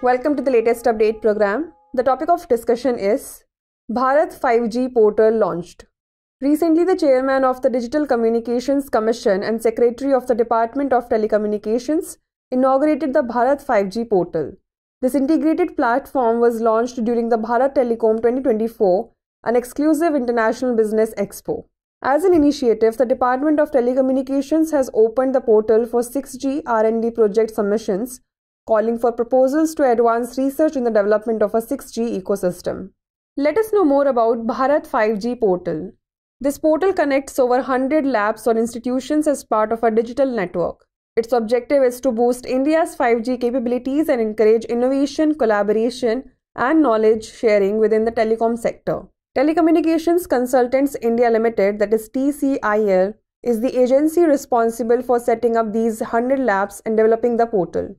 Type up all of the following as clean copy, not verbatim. Welcome to the latest update program. The topic of discussion is Bharat 5G Portal launched. Recently, the chairman of the Digital Communications Commission and secretary of the Department of Telecommunications inaugurated the Bharat 5G Portal. This integrated platform was launched during the Bharat Telecom 2024, an exclusive international business expo. As an initiative, the Department of Telecommunications has opened the portal for 6G R&D project submissions, calling for proposals to advance research in the development of a 6G ecosystem. Let us know more about Bharat 5G Portal. This portal connects over 100 labs or institutions as part of a digital network. Its objective is to boost India's 5G capabilities and encourage innovation, collaboration, and knowledge sharing within the telecom sector. Telecommunications Consultants India Limited, that is TCIL, is the agency responsible for setting up these 100 labs and developing the portal.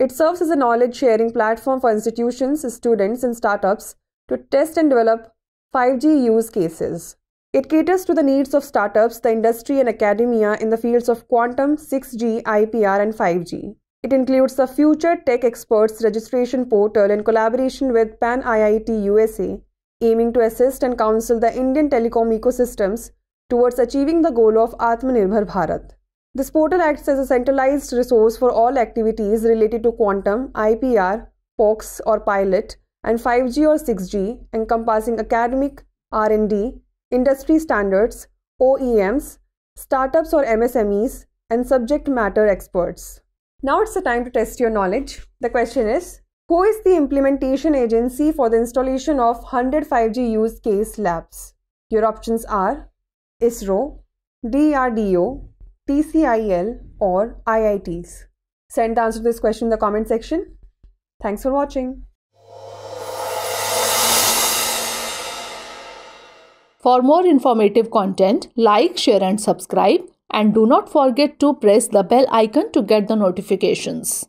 It serves as a knowledge-sharing platform for institutions, students, and startups to test and develop 5G use cases. It caters to the needs of startups, the industry, and academia in the fields of quantum, 6G, IPR, and 5G. It includes the Future Tech Experts Registration Portal in collaboration with Pan IIT USA, aiming to assist and counsel the Indian telecom ecosystems towards achieving the goal of Atmanirbhar Bharat. This portal acts as a centralized resource for all activities related to quantum, IPR, POCs or pilot, and 5G or 6G, encompassing academic, R&D, industry standards, OEMs, startups or MSMEs, and subject matter experts. Now it's the time to test your knowledge. The question is, who is the implementation agency for the installation of 100 5G use case labs? Your options are ISRO, DRDO, TCIL, or IITs. Send the answer to this question in the comment section. Thanks for watching. For more informative content, like, share and subscribe, and do not forget to press the bell icon to get the notifications.